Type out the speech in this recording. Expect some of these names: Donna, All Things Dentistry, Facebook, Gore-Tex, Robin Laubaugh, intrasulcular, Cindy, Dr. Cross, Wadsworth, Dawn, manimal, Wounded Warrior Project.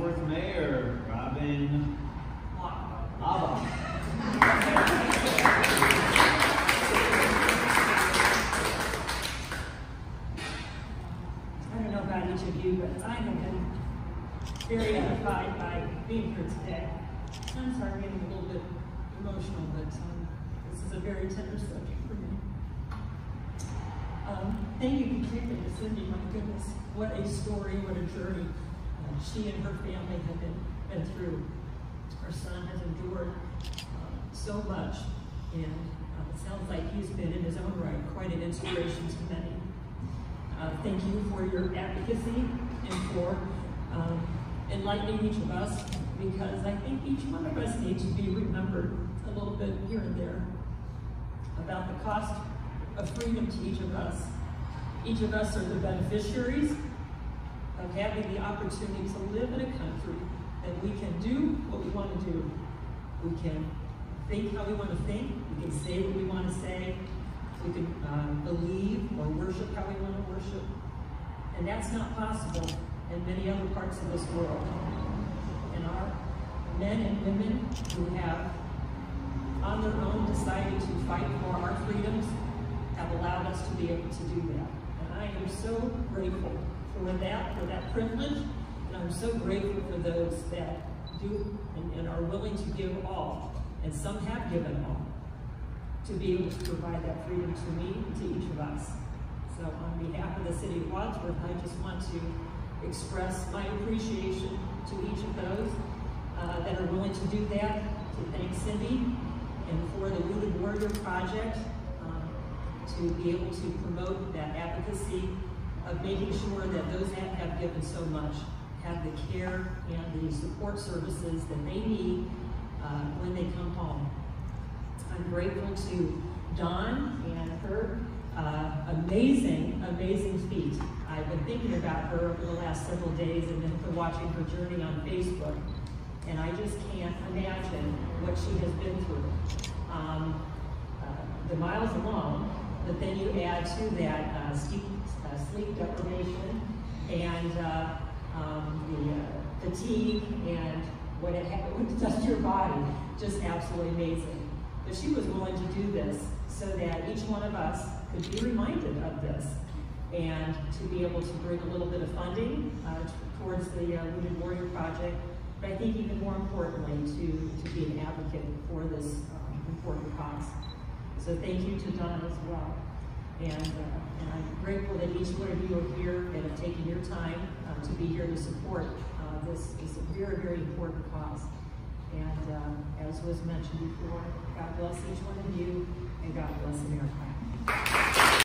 Wadsworth Mayor, Robin Laubaugh. I don't know about each of you, but I have been very edified by being here today. I'm sorry I'm getting a little bit emotional, but this is a very tender subject for me. Thank you particularly to Cindy, my goodness. What a story, what a journey she and her family have been through. Her son has endured so much, and it sounds like he's been, in his own right, quite an inspiration to many. Thank you for your advocacy and for enlightening each of us, because I think each one of us needs to be remembered a little bit here and there about the cost of freedom to each of us. Each of us are the beneficiaries of having the opportunity to live in a country that we can do what we want to do. We can think how we want to think. We can say what we want to say. We can believe or worship how we want to worship. And that's not possible in many other parts of this world. And our men and women who have, on their own, decided to fight for our freedoms have allowed us to be able to do that. I am so grateful for that privilege, and I'm so grateful for those that do and are willing to give all, and some have given all, to be able to provide that freedom to me and to each of us. So on behalf of the City of Wadsworth, I just want to express my appreciation to each of those that are willing to do that, to thank Cindy and for the Wounded Warrior Project, to be able to promote that advocacy of making sure that those that have given so much have the care and the support services that they need when they come home. I'm grateful to Dawn and her amazing, amazing feat. I've been thinking about her over the last several days and then for watching her journey on Facebook, and I just can't imagine what she has been through. The miles along, but then you add to that sleep deprivation and the fatigue and what it does to your body. Just absolutely amazing. But she was willing to do this so that each one of us could be reminded of this and to be able to bring a little bit of funding towards the Wounded Warrior Project, but I think even more importantly to be an advocate for this important cause. So thank you to Donna as well. And I'm grateful that each one of you are here and have taken your time to be here to support this very, very important cause. And as was mentioned before, God bless each one of you and God bless America.